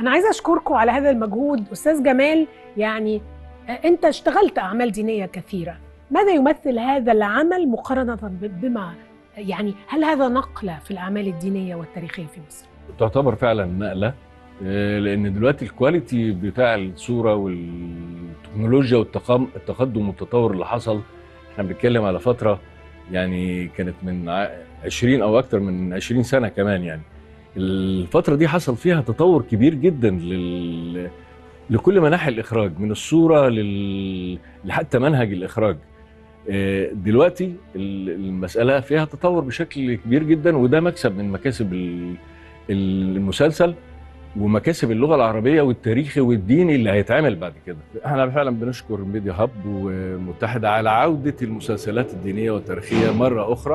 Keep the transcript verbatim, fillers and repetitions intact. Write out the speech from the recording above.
انا عايزه اشكركم على هذا المجهود. استاذ جمال، يعني انت اشتغلت اعمال دينيه كثيره، ماذا يمثل هذا العمل مقارنه بما يعني هل هذا نقله في الاعمال الدينيه والتاريخيه في مصر؟ تعتبر فعلا نقله، لان دلوقتي الكواليتي بتاع الصوره والتكنولوجيا والتقدم والتطور اللي حصل، احنا بنتكلم على فتره يعني كانت من عشرين او اكتر من عشرين سنه كمان. يعني الفتره دي حصل فيها تطور كبير جدا لل... لكل مناحي الاخراج، من الصوره لل... لحتى منهج الاخراج. دلوقتي المساله فيها تطور بشكل كبير جدا، وده مكسب من مكاسب المسلسل ومكاسب اللغه العربيه والتاريخي والديني اللي هيتعمل بعد كده. احنا فعلا بنشكر ميديا هاب ومتحده على عوده المسلسلات الدينيه والتاريخيه مره اخرى.